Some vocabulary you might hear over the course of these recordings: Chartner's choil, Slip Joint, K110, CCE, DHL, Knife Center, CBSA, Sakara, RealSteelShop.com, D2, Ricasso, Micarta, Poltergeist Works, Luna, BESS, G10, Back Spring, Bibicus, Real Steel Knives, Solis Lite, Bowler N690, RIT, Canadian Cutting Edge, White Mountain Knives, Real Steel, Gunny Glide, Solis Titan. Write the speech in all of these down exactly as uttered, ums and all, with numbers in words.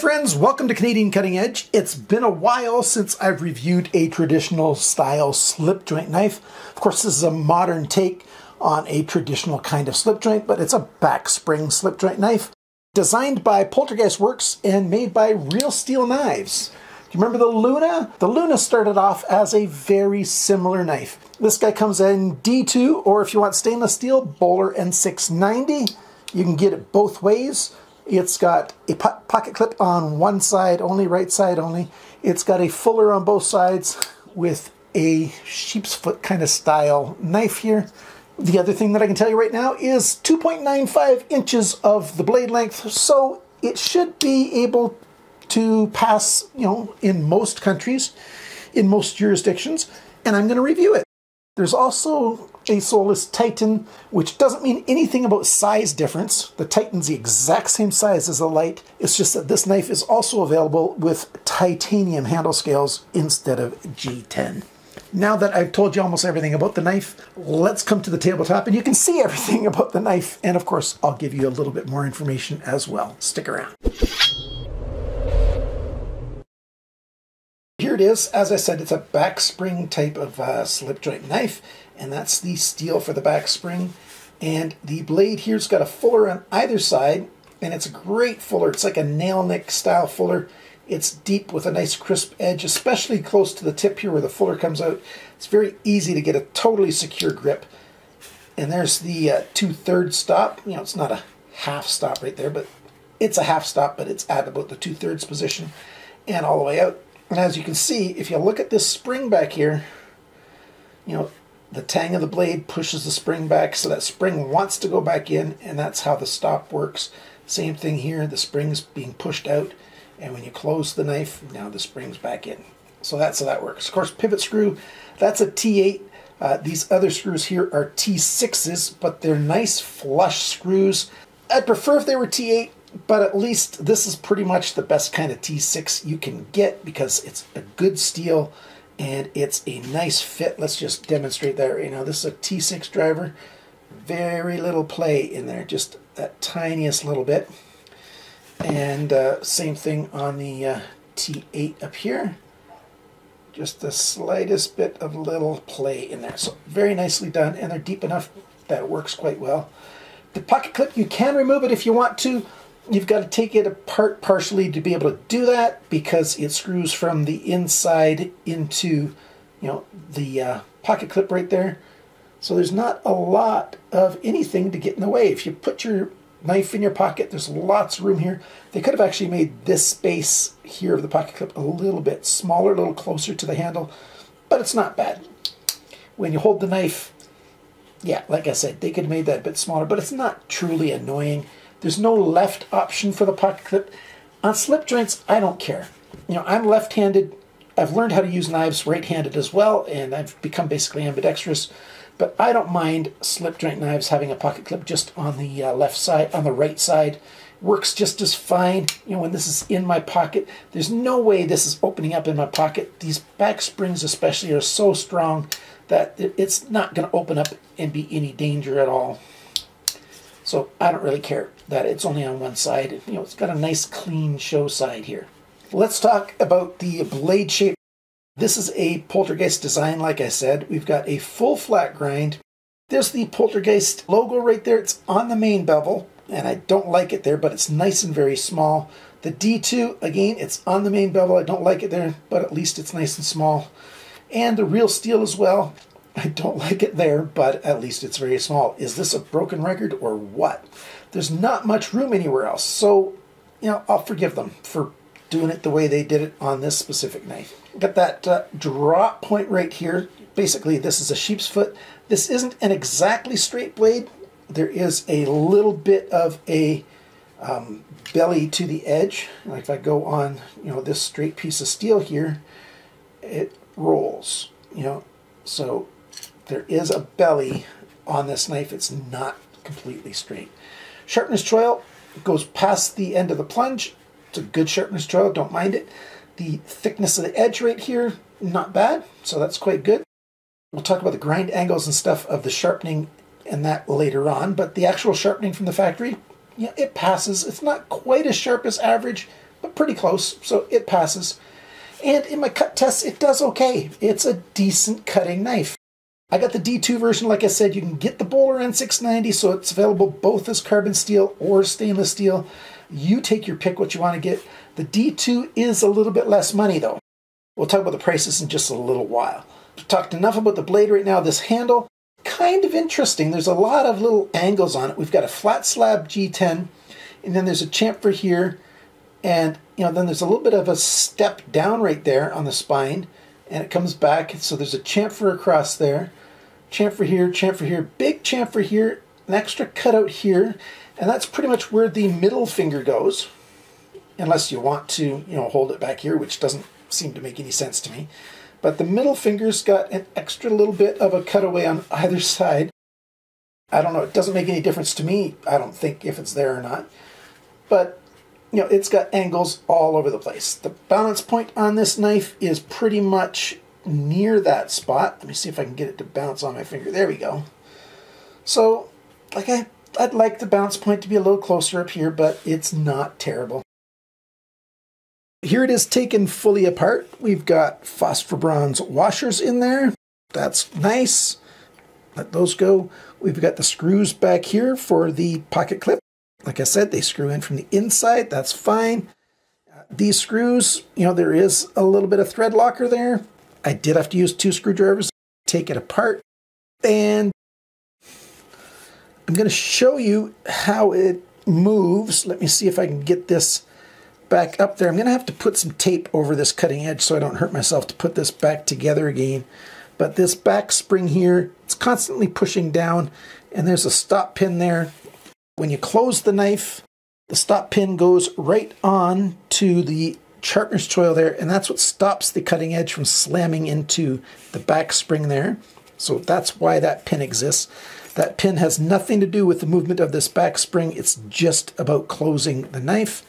friends, welcome to Canadian Cutting Edge. It's been a while since I've reviewed a traditional style slip joint knife. Of course, this is a modern take on a traditional kind of slip joint, but it's a back spring slip joint knife designed by Poltergeist Works and made by Real Steel Knives. Do you remember the Luna? The Luna started off as a very similar knife. This guy comes in D two, or if you want stainless steel, Bowler N six ninety. You can get it both ways. It's got a po pocket clip on one side only, right side only. It's got a fuller on both sides with a sheep's foot kind of style knife here. The other thing that I can tell you right now is two point nine five inches of the blade length, so it should be able to pass, you know, in most countries, in most jurisdictions, and I'm going to review it. There's also a Solis Titan, which doesn't mean anything about size difference. The Titan's the exact same size as the Light. It's just that this knife is also available with titanium handle scales instead of G ten. Now that I've told you almost everything about the knife, let's come to the tabletop and you can see everything about the knife. And of course, I'll give you a little bit more information as well. Stick around. Here it is. As I said, it's a back spring type of uh, slip joint knife, and that's the steel for the back spring. And the blade here's got a fuller on either side, and it's a great fuller. It's like a nail nick style fuller. It's deep with a nice crisp edge, especially close to the tip here where the fuller comes out. It's very easy to get a totally secure grip. And there's the uh, two-thirds stop. You know, it's not a half stop right there, but it's a half stop, but it's at about the two-thirds position and all the way out. And as you can see, if you look at this spring back here, you know, the tang of the blade pushes the spring back, so that spring wants to go back in, and that's how the stop works. Same thing here, the spring's being pushed out, and when you close the knife, now the spring's back in. So that's how that works. Of course, pivot screw, that's a T eight. Uh, these other screws here are T sixes, but they're nice flush screws. I'd prefer if they were T eight. But at least this is pretty much the best kind of T six you can get because it's a good steel and it's a nice fit. Let's just demonstrate that right now. This is a T six driver. Very little play in there, just that tiniest little bit. And uh, same thing on the uh, T eight up here. Just the slightest bit of little play in there. So very nicely done, and they're deep enough that it works quite well. The pocket clip, you can remove it if you want to. You've got to take it apart partially to be able to do that because it screws from the inside into, you know, the uh, pocket clip right there. So there's not a lot of anything to get in the way. If you put your knife in your pocket, there's lots of room here. They could have actually made this space here of the pocket clip a little bit smaller, a little closer to the handle, but it's not bad. When you hold the knife, yeah, like I said, they could have made that a bit smaller, but it's not truly annoying. There's no left option for the pocket clip. On slip joints, I don't care. You know, I'm left-handed. I've learned how to use knives right-handed as well, and I've become basically ambidextrous. But I don't mind slip joint knives having a pocket clip just on the uh, left side, on the right side. Works just as fine. You know, when this is in my pocket, there's no way this is opening up in my pocket. These back springs especially are so strong that it's not going to open up and be any danger at all. So I don't really care that it's only on one side. You know, it's got a nice clean show side here. Let's talk about the blade shape. This is a Poltergeist design, like I said. We've got a full flat grind. There's the Poltergeist logo right there. It's on the main bevel, and I don't like it there, but it's nice and very small. The D two, again, it's on the main bevel. I don't like it there, but at least it's nice and small. And the Real Steel as well. I don't like it there, but at least it's very small. Is this a broken record or what? There's not much room anywhere else, so, you know, I'll forgive them for doing it the way they did it on this specific knife. Got that uh, drop point right here. Basically, this is a sheep's foot. This isn't an exactly straight blade. There is a little bit of a um, belly to the edge. Like if I go on, you know, this straight piece of steel here, it rolls, you know, so there is a belly on this knife. It's not completely straight. Chartner's choil goes past the end of the plunge. It's a good Chartner's choil, don't mind it. The thickness of the edge right here, not bad, so that's quite good. We'll talk about the grind angles and stuff of the sharpening and that later on, but the actual sharpening from the factory, yeah, it passes. It's not quite as sharp as average, but pretty close, so it passes. And in my cut tests, it does okay. It's a decent cutting knife. I got the D two version, like I said. You can get the Bowler N six ninety, so it's available both as carbon steel or stainless steel. You take your pick what you want to get. The D two is a little bit less money, though. We'll talk about the prices in just a little while. We've talked enough about the blade right now. This handle, kind of interesting. There's a lot of little angles on it. We've got a flat slab G ten, and then there's a chamfer here, and you know, then there's a little bit of a step down right there on the spine, and it comes back. So there's a chamfer across there, chamfer here, chamfer here, big chamfer here, an extra cutout here, and that's pretty much where the middle finger goes, unless you want to, you know, hold it back here, which doesn't seem to make any sense to me. But the middle finger's got an extra little bit of a cutaway on either side. I don't know, it doesn't make any difference to me, I don't think, if it's there or not. But, you know, it's got angles all over the place. The balance point on this knife is pretty much near that spot. Let me see if I can get it to bounce on my finger. There we go. So, like I, I'd like the bounce point to be a little closer up here, but it's not terrible. Here it is taken fully apart. We've got phosphor bronze washers in there. That's nice. Let those go. We've got the screws back here for the pocket clip. Like I said, they screw in from the inside. That's fine. Uh, these screws, you know, there is a little bit of thread locker there. I did have to use two screwdrivers to take it apart. And I'm going to show you how it moves. Let me see if I can get this back up there. I'm going to have to put some tape over this cutting edge so I don't hurt myself to put this back together again. But this back spring here, it's constantly pushing down, and there's a stop pin there. When you close the knife, the stop pin goes right on to the Chartner's choil there, and that's what stops the cutting edge from slamming into the back spring there. So that's why that pin exists. That pin has nothing to do with the movement of this back spring. It's just about closing the knife.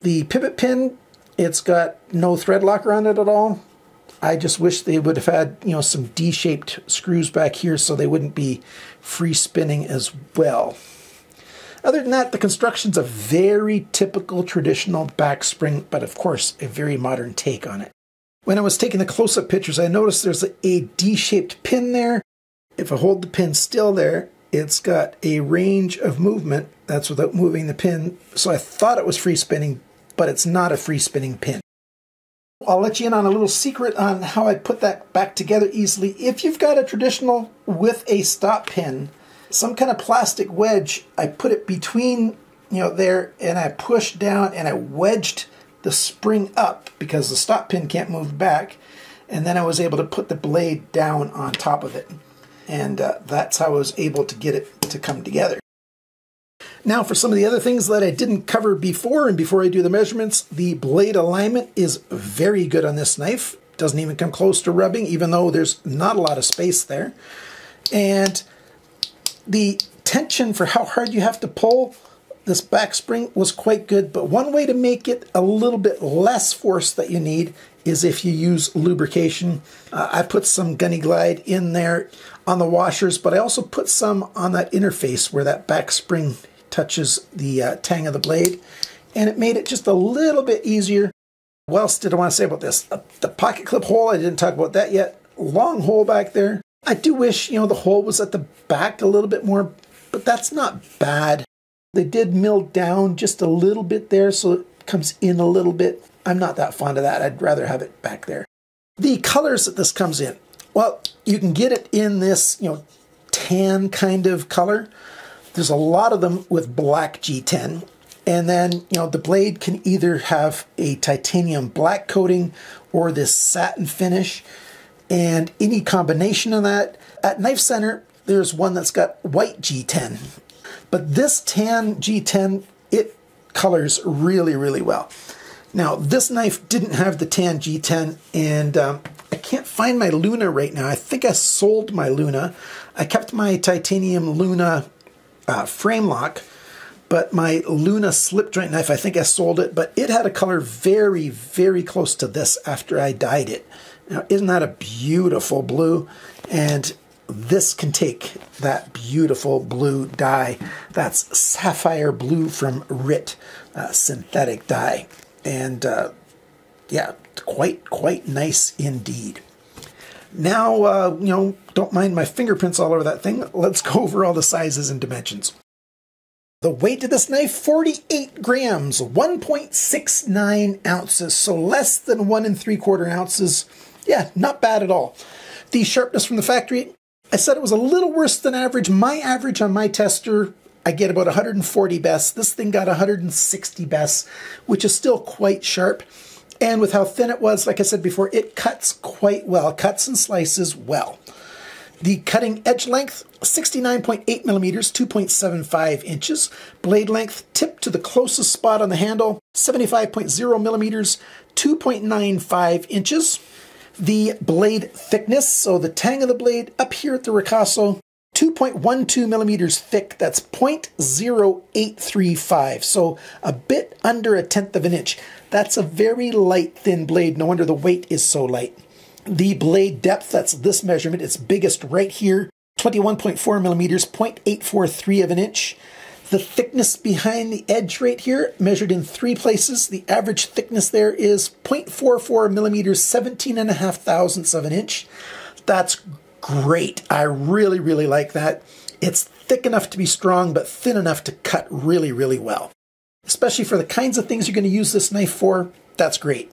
The pivot pin, it's got no thread locker on it at all. I just wish they would have had, you know, some D-shaped screws back here so they wouldn't be free spinning as well. Other than that, the construction's a very typical traditional back spring, but of course a very modern take on it. When I was taking the close-up pictures, I noticed there's a D-shaped pin there. If I hold the pin still there, it's got a range of movement. That's without moving the pin. So I thought it was free spinning, but it's not a free spinning pin. I'll let you in on a little secret on how I put that back together easily. If you've got a traditional with a stop pin, some kind of plastic wedge, I put it between, you know, there, and I pushed down and I wedged the spring up because the stop pin can't move back. And then I was able to put the blade down on top of it. And uh, that's how I was able to get it to come together. Now for some of the other things that I didn't cover before, and before I do the measurements, the blade alignment is very good on this knife. Doesn't even come close to rubbing, even though there's not a lot of space there. And the tension for how hard you have to pull this back spring was quite good, but one way to make it a little bit less force that you need is if you use lubrication. Uh, I put some Gunny Glide in there on the washers, but I also put some on that interface where that back spring touches the uh, tang of the blade, and it made it just a little bit easier. What else did I want to say about this? Uh, the pocket clip hole, I didn't talk about that yet. Long hole back there. I do wish, you know, the hole was at the back a little bit more, but that's not bad. They did mill down just a little bit there, so it comes in a little bit. I'm not that fond of that. I'd rather have it back there. The colors that this comes in. Well, you can get it in this, you know, tan kind of color. There's a lot of them with black G ten. And then, you know, the blade can either have a titanium black coating or this satin finish. And any combination of that. At Knife Center, there's one that's got white G ten. But this tan G ten, it colors really, really well. Now, this knife didn't have the tan G ten, and um, I can't find my Luna right now. I think I sold my Luna. I kept my titanium Luna uh, frame lock, but my Luna slip joint knife, I think I sold it, but it had a color very, very close to this after I dyed it. Now, isn't that a beautiful blue? And this can take that beautiful blue dye. That's sapphire blue from R I T, uh, synthetic dye. and uh, yeah, quite quite nice indeed. Now, uh, you know, don't mind my fingerprints all over that thing. Let's go over all the sizes and dimensions. The weight of this knife, forty-eight grams, one point six nine ounces, so less than one and three quarter ounces. Yeah, not bad at all. The sharpness from the factory, I said it was a little worse than average. My average on my tester, I get about one hundred forty bess. This thing got one hundred sixty bess, which is still quite sharp. And with how thin it was, like I said before, it cuts quite well, cuts and slices well. The cutting edge length, sixty-nine point eight millimeters, two point seven five inches. Blade length, tip to the closest spot on the handle, seventy-five point zero millimeters, two point nine five inches. The blade thickness, so the tang of the blade up here at the Ricasso, two point one two millimeters thick. That's zero point zero eight three five, so a bit under a tenth of an inch. That's a very light, thin blade. No wonder the weight is so light. The blade depth, that's this measurement, it's biggest right here, twenty-one point four millimeters, zero point eight four three of an inch. The thickness behind the edge right here, measured in three places. The average thickness there is zero point four four millimeters, seventeen and a half thousandths of an inch. That's great. I really, really like that. It's thick enough to be strong, but thin enough to cut really, really well. Especially for the kinds of things you're going to use this knife for, that's great.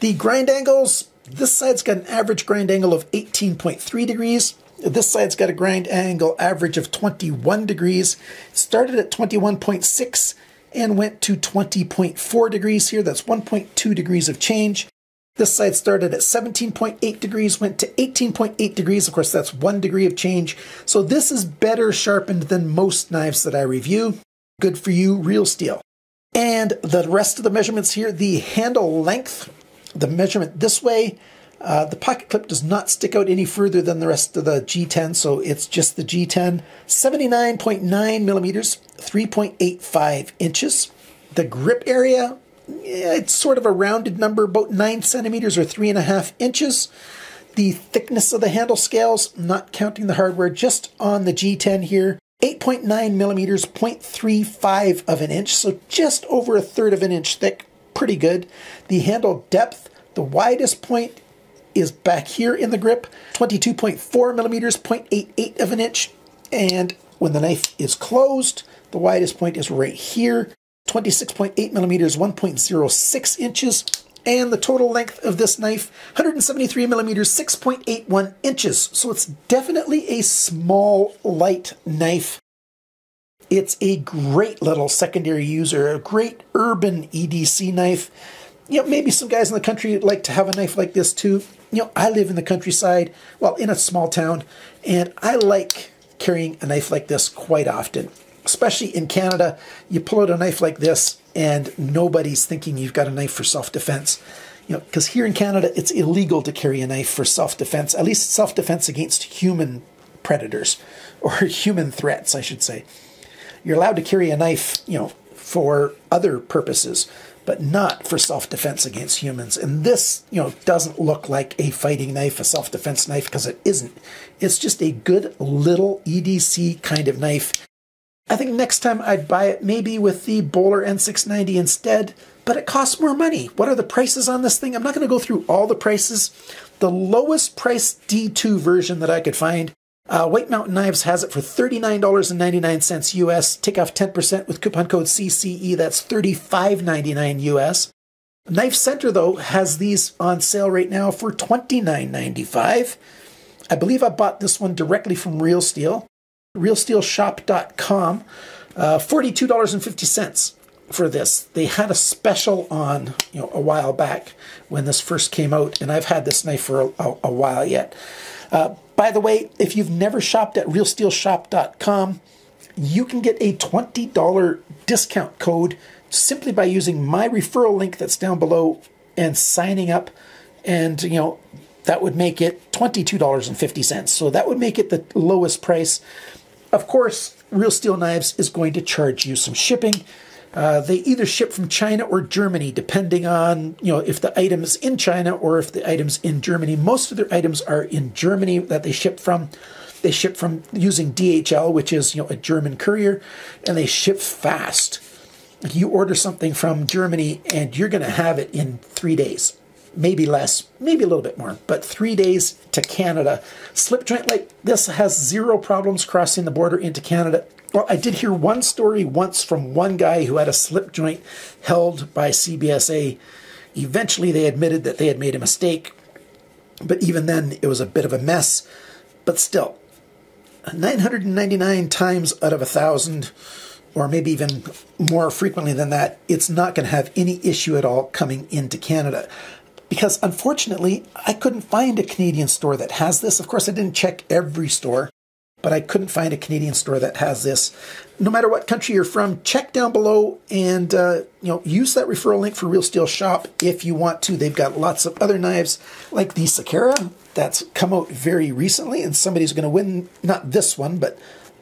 The grind angles, this side's got an average grind angle of eighteen point three degrees. This side's got a grind angle average of twenty-one degrees. It started at twenty-one point six and went to twenty point four degrees here. That's one point two degrees of change. This side started at seventeen point eight degrees, went to eighteen point eight degrees. Of course, that's one degree of change. So this is better sharpened than most knives that I review. Good for you, Real Steel. And the rest of the measurements here, the handle length, the measurement this way, uh, the pocket clip does not stick out any further than the rest of the G ten, so it's just the G ten. seventy-nine point nine millimeters, three point eight five inches. The grip area, it's sort of a rounded number, about nine centimeters or three and a half inches. The thickness of the handle scales, not counting the hardware, just on the G ten here, eight point nine millimeters, zero point three five of an inch, so just over a third of an inch thick, pretty good. The handle depth, the widest point is back here in the grip, twenty-two point four millimeters, zero point eight eight of an inch, and when the knife is closed, the widest point is right here, twenty-six point eight millimeters, one point zero six inches, and the total length of this knife, one hundred seventy-three millimeters, six point eight one inches. So it's definitely a small, light knife. It's a great little secondary user, a great urban E D C knife. You know, maybe some guys in the country would like to have a knife like this too. You know, I live in the countryside, well, in a small town, and I like carrying a knife like this quite often. Especially in Canada, you pull out a knife like this and nobody's thinking you've got a knife for self-defense. You know, because here in Canada, it's illegal to carry a knife for self-defense, at least self-defense against human predators or human threats, I should say. You're allowed to carry a knife, you know, for other purposes, but not for self-defense against humans. And this, you know, doesn't look like a fighting knife, a self-defense knife, because it isn't. It's just a good little E D C kind of knife. I think next time I'd buy it maybe with the Bowler N six ninety instead, but it costs more money. What are the prices on this thing? I'm not going to go through all the prices. The lowest price D two version that I could find, uh, White Mountain Knives has it for thirty-nine ninety-nine U S. Take off ten percent with coupon code C C E. That's thirty-five ninety-nine U S. Knife Center, though, has these on sale right now for twenty-nine ninety-five. I believe I bought this one directly from Real Steel. Real Steel Shop dot com, uh, forty-two dollars and fifty cents for this. They had a special on, you know, a while back when this first came out, and I've had this knife for a, a while yet. Uh, by the way, if you've never shopped at Real Steel Shop dot com, you can get a twenty dollar discount code simply by using my referral link that's down below and signing up, and, you know, that would make it twenty-two dollars and fifty cents. So that would make it the lowest price. Of course, Real Steel Knives is going to charge you some shipping. Uh, they either ship from China or Germany, depending on, you know, if the item is in China or if the item's in Germany. Most of their items are in Germany that they ship from. They ship from using D H L, which is, you know, a German courier, and they ship fast. you order something from Germany and you're going to have it in three days, maybe less, maybe a little bit more, but three days to Canada. Slip joint like this has zero problems crossing the border into Canada. Well, I did hear one story once from one guy who had a slip joint held by C B S A. Eventually, they admitted that they had made a mistake, but even then, it was a bit of a mess. But still, nine hundred ninety-nine times out of one thousand, or maybe even more frequently than that, it's not going to have any issue at all coming into Canada. Because, unfortunately, I couldn't find a Canadian store that has this. Of course, I didn't check every store, but I couldn't find a Canadian store that has this. No matter what country you're from, check down below and uh, you know, use that referral link for Real Steel Shop if you want to. They've got lots of other knives like the Sakara that's come out very recently, and somebody's going to win, not this one, but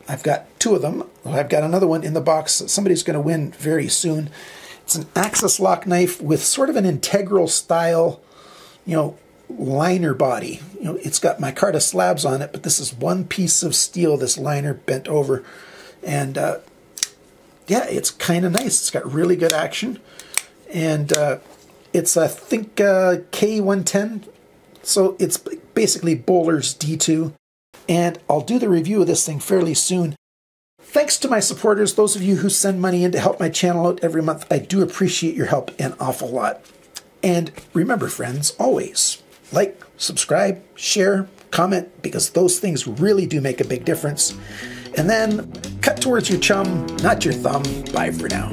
I've got two of them. I've got another one in the box that somebody's going to win very soon. It's an axis lock knife with sort of an integral style, you know, liner body. You know, it's got micarta slabs on it, but this is one piece of steel, this liner bent over, and uh, yeah, it's kind of nice. It's got really good action, and uh, it's I think uh, K one ten, so it's basically Bowler's D two, and I'll do the review of this thing fairly soon. Thanks to my supporters, those of you who send money in to help my channel out every month. I do appreciate your help an awful lot. And remember, friends, always like, subscribe, share, comment, because those things really do make a big difference. And then cut towards your chum, not your thumb. Bye for now.